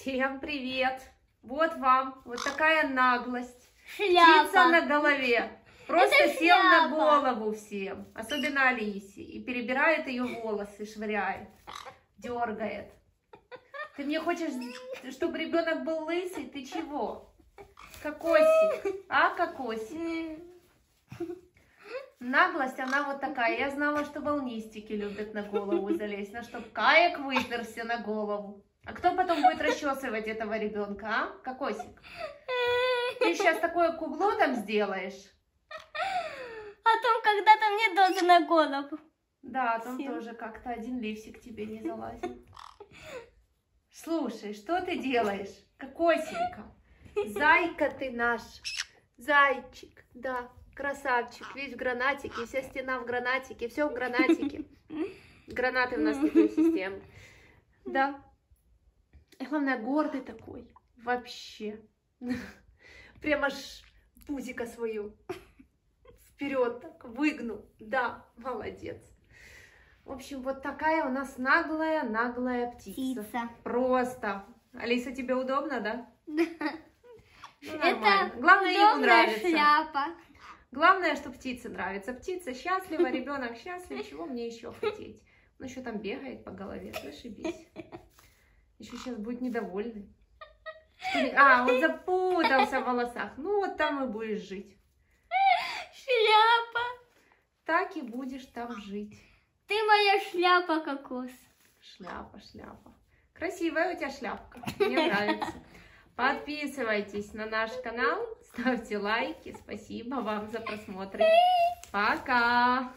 Всем привет! Вот вам вот такая наглость. Шляпа. Птица на голове. Просто сел на голову всем, особенно Алисе, и перебирает ее волосы, швыряет, дергает. Ты мне хочешь, чтобы ребенок был лысый? Ты чего? Кокосик. А, кокосик. Наглость, она вот такая. Я знала, что волнистики любят на голову залезть, на чтоб каек выперся на голову. А кто потом будет расчесывать этого ребенка, а? Кокосик. Ты сейчас такое кубло там сделаешь. А там когда-то мне тоже на голову. Да, там тоже как-то один лифсик тебе не залазит. Слушай, что ты делаешь? Кокосенька. Зайка ты наш. Зайчик, да. Красавчик. Весь в гранатике. Вся стена в гранатике. Все в гранатике. Гранаты у нас не той системы. Да. И главное, гордый такой. Вообще. Прямо аж пузико свою вперед так выгнул. Да, молодец. В общем, вот такая у нас наглая птица. Просто. Алиса, тебе удобно, да? Да. Ну, это главное, ему нравится. Шляпа. Главное, что птице нравится. Птица счастлива, ребенок счастлив. Чего мне еще хотеть? Он еще там бегает по голове, зашибись. Еще сейчас будет недовольный. А, он запутался в волосах. Ну, вот там и будешь жить. Шляпа. Так и будешь там жить. Ты моя шляпа, кокос. Шляпа, шляпа. Красивая у тебя шляпка. Мне нравится. Подписывайтесь на наш канал. Ставьте лайки. Спасибо вам за просмотр. Пока.